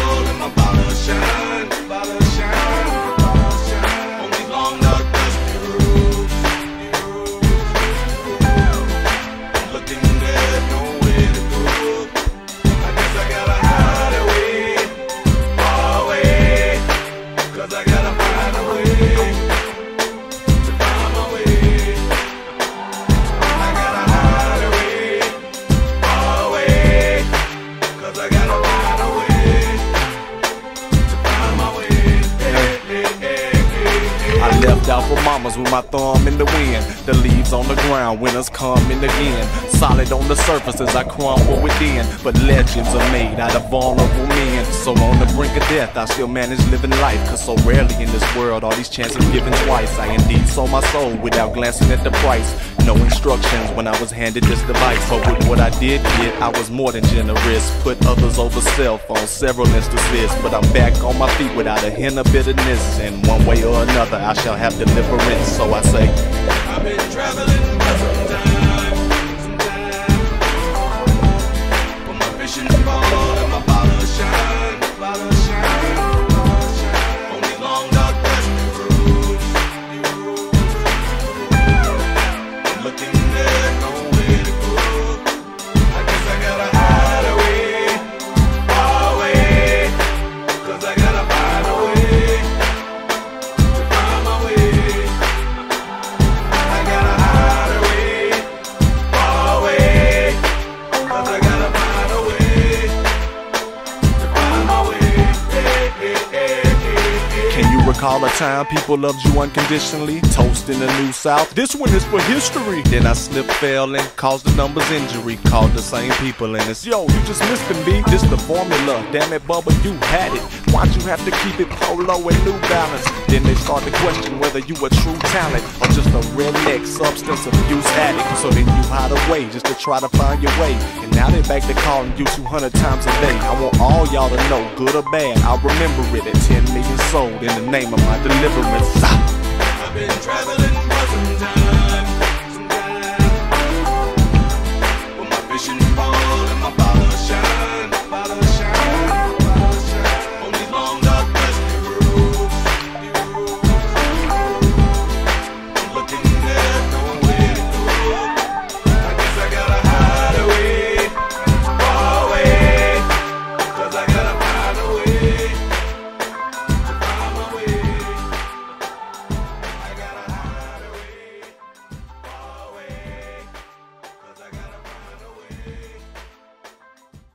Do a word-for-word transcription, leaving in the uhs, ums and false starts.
let my bottle shine, bottle shine, bottle shine. Only long dark dusty roads, looking there, nowhere to go. I guess I gotta hide away, far away, 'cause I gotta find a way. Left out for mamas with my thumb in the wind. The leaves on the ground, winters come in again. Solid on the surface as I crumble within. But legends are made out of vulnerable men. So on the brink of death, I still manage living life. 'Cause so rarely in this world are these chances given twice. I indeed sold my soul without glancing at the price. No instructions when I was handed this device. But with what I did get, I was more than generous. Put others over self on several instances. But I'm back on my feet without a hint of bitterness. And one way or another, I shall have deliverance. So I say, I've been traveling for some time, some time. But my vision is bald and my bottle shine, bottle shine, bottle shine. Only long dark dusty roads, I'm looking there, nowhere to go. I guess I gotta hide away, far away, 'cause I gotta find a way. Recall a time people loved you unconditionally. Toast in the New South, this one is for history. Then I slipped, fell, and caused the numbers injury. Called the same people and it's, yo, you just missed me. This the formula, damn it Bubba, you had it. Why'd you have to keep it Polo and New Balance? Then they start to question whether you a true talent or just a redneck substance abuse addict. So then you hide away just to try to find your way. And now they back to calling you two hundred times a day. I want all y'all to know, good or bad, I remember it. At ten million sold in the name of my deliverance.